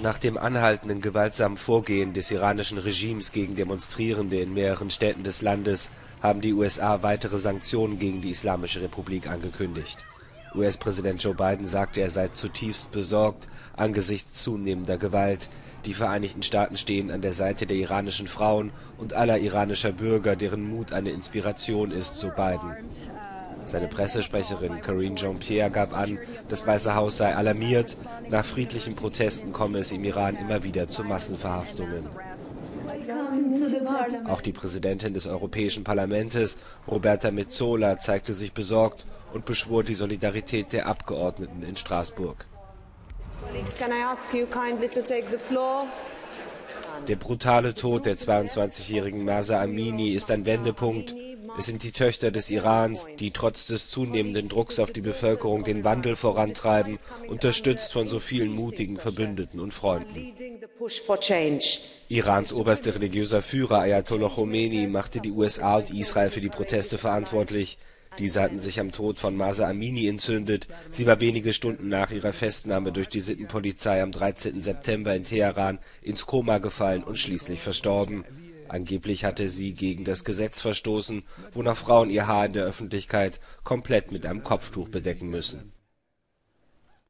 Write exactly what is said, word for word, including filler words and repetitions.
Nach dem anhaltenden gewaltsamen Vorgehen des iranischen Regimes gegen Demonstrierende in mehreren Städten des Landes haben die U S A weitere Sanktionen gegen die Islamische Republik angekündigt. U S-Präsident Joe Biden sagte, er sei zutiefst besorgt angesichts zunehmender Gewalt. Die Vereinigten Staaten stehen an der Seite der iranischen Frauen und aller iranischer Bürger, deren Mut eine Inspiration ist, so Biden. Seine Pressesprecherin Karine Jean-Pierre gab an, das Weiße Haus sei alarmiert. Nach friedlichen Protesten komme es im Iran immer wieder zu Massenverhaftungen. Auch die Präsidentin des Europäischen Parlaments, Roberta Metsola, zeigte sich besorgt und beschwor die Solidarität der Abgeordneten in Straßburg. Der brutale Tod der zweiundzwanzigjährigen Mahsa Amini ist ein Wendepunkt. Es sind die Töchter des Irans, die trotz des zunehmenden Drucks auf die Bevölkerung den Wandel vorantreiben, unterstützt von so vielen mutigen Verbündeten und Freunden. Irans oberster religiöser Führer Ayatollah Khomeini machte die U S A und Israel für die Proteste verantwortlich. Diese hatten sich am Tod von Mahsa Amini entzündet. Sie war wenige Stunden nach ihrer Festnahme durch die Sittenpolizei am dreizehnten September in Teheran ins Koma gefallen und schließlich verstorben. Angeblich hatte sie gegen das Gesetz verstoßen, wonach Frauen ihr Haar in der Öffentlichkeit komplett mit einem Kopftuch bedecken müssen.